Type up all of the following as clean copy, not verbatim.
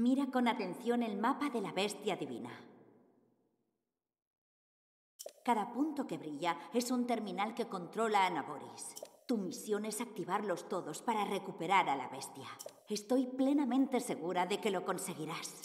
Mira con atención el mapa de la bestia divina. Cada punto que brilla es un terminal que controla a Naboris. Tu misión es activarlos todos para recuperar a la bestia. Estoy plenamente segura de que lo conseguirás.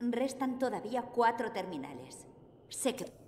Restan todavía 4 terminales. Sé que...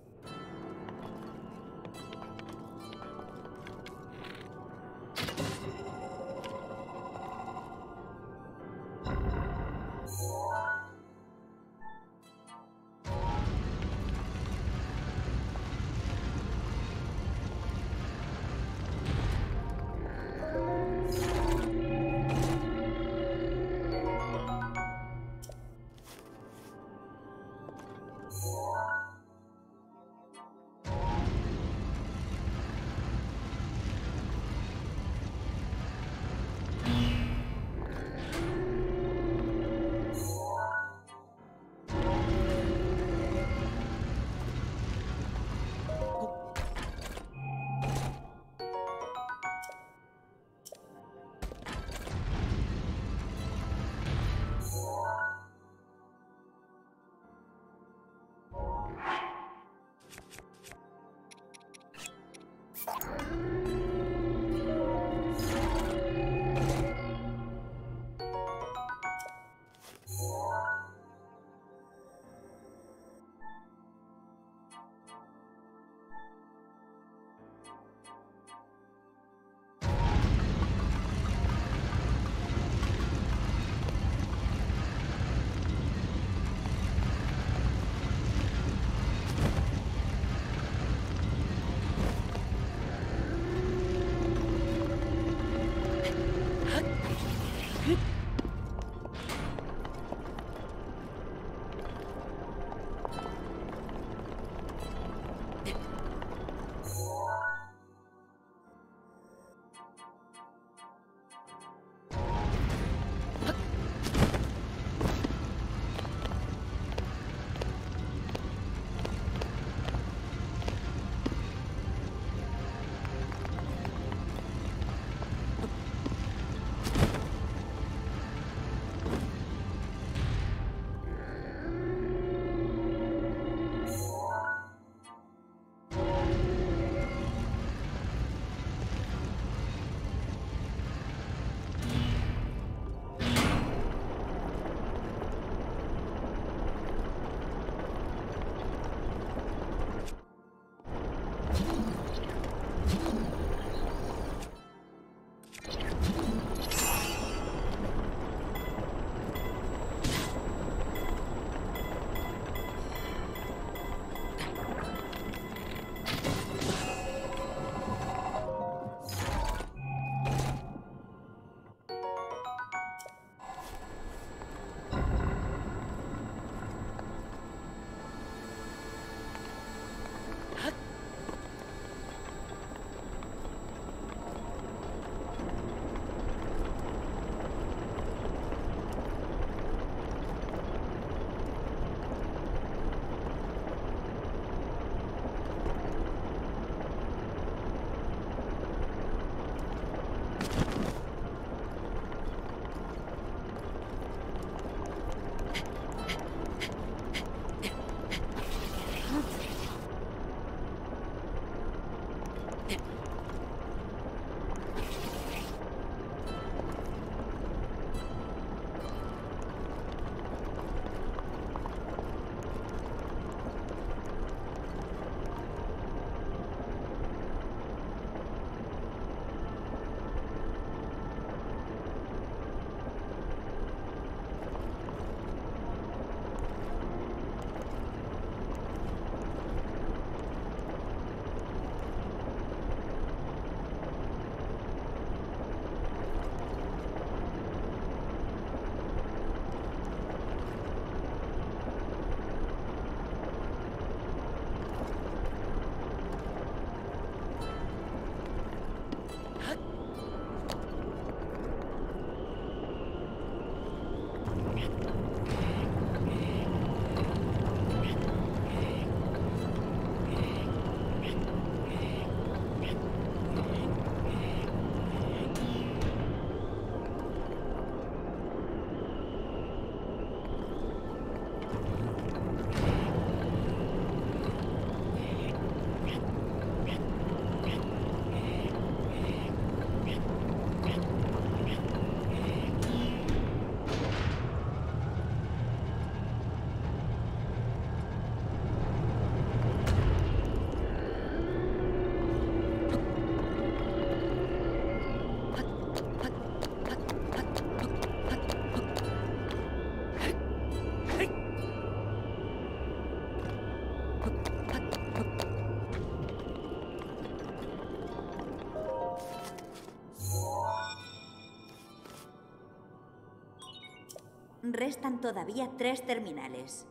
Restan todavía 3 terminales.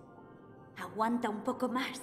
Aguanta un poco más.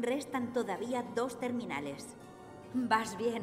aún restan todavía 2 terminales. Vas bien.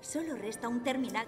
Solo resta un terminal.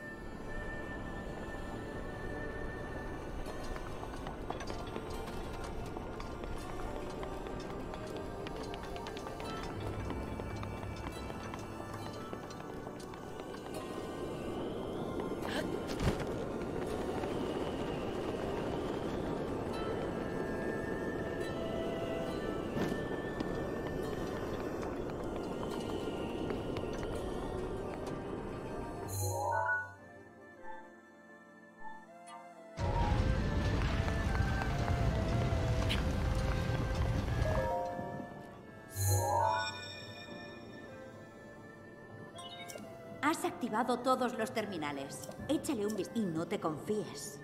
Has activado todos los terminales. Échale un vistazo y no te confíes.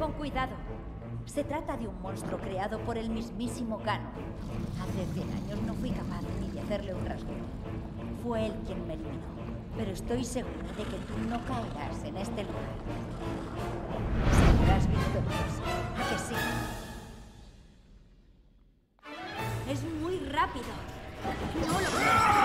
Con cuidado. Se trata de un monstruo creado por el mismísimo Cano. Hace 100 años no fui capaz ni de hacerle un rasguño. Fue él quien me eliminó. Pero estoy segura de que tú no caerás en este lugar. Seguirás victorioso. ¿A que sí? Es muy rápido. No lo puedo.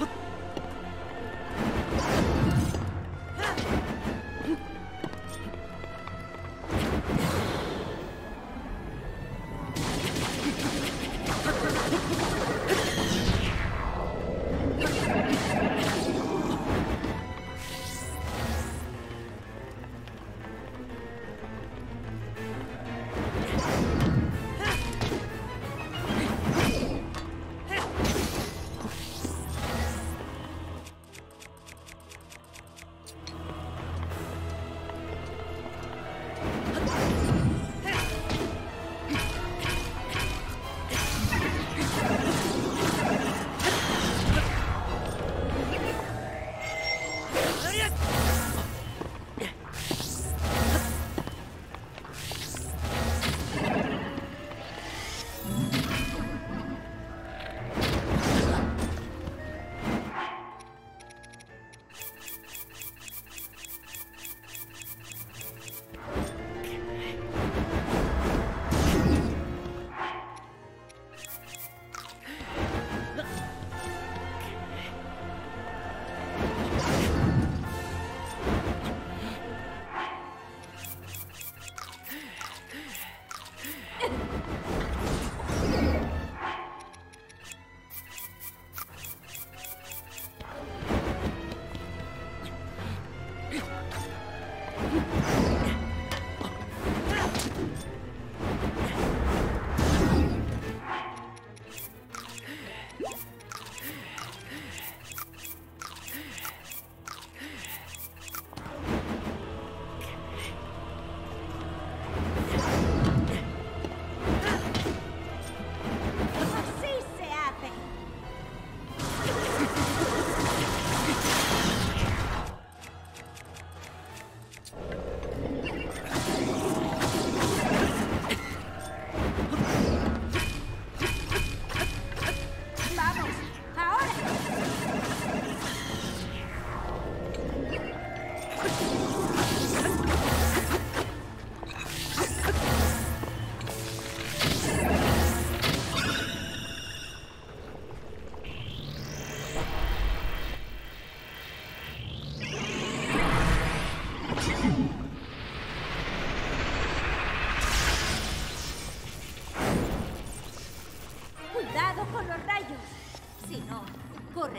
What?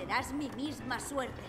correrás mi misma suerte.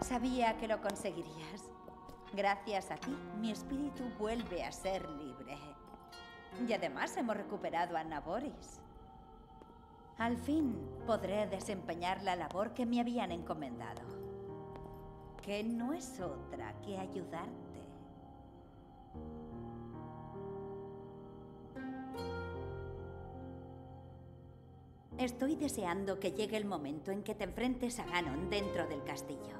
Sabía que lo conseguirías. Gracias a ti, mi espíritu vuelve a ser libre. Y además hemos recuperado a Naboris. Al fin podré desempeñar la labor que me habían encomendado, que no es otra que ayudarte. Estoy deseando que llegue el momento en que te enfrentes a Ganon dentro del castillo.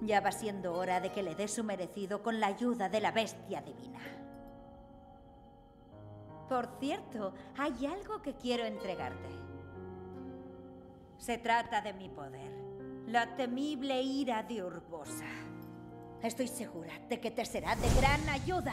Ya va siendo hora de que le des su merecido con la ayuda de la bestia divina. Por cierto, hay algo que quiero entregarte. Se trata de mi poder, la temible ira de Urbosa. Estoy segura de que te será de gran ayuda.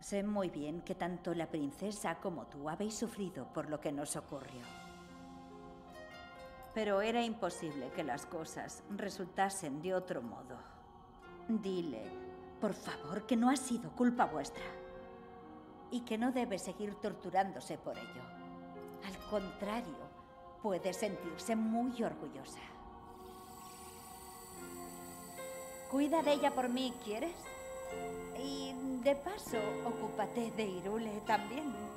Sé muy bien que tanto la princesa como tú habéis sufrido por lo que nos ocurrió. Pero era imposible que las cosas resultasen de otro modo. Dile, por favor, que no ha sido culpa vuestra. Y que no debe seguir torturándose por ello. Al contrario, puede sentirse muy orgullosa. Cuida de ella por mí, ¿quieres? Y, de paso, ocúpate de Hyrule también.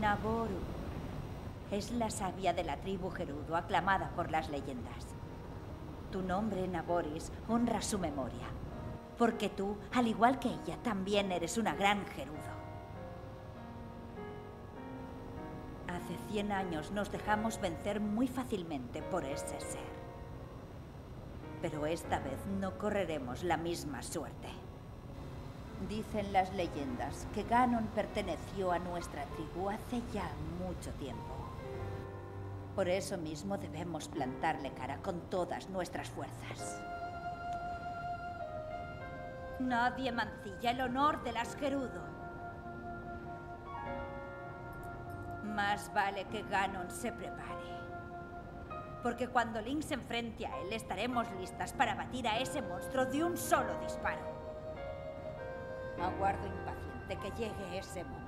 Naboris es la sabia de la tribu Gerudo, aclamada por las leyendas. Tu nombre, Naboris, honra su memoria, porque tú, al igual que ella, también eres una gran Gerudo. Hace 100 años nos dejamos vencer muy fácilmente por ese ser. Pero esta vez no correremos la misma suerte. Dicen las leyendas que Ganon perteneció a nuestra tribu hace ya mucho tiempo. Por eso mismo debemos plantarle cara con todas nuestras fuerzas. Nadie mancilla el honor de las Gerudo. Más vale que Ganon se prepare. Porque cuando Link se enfrente a él, estaremos listas para batir a ese monstruo de un solo disparo. Aguardo impaciente que llegue ese momento.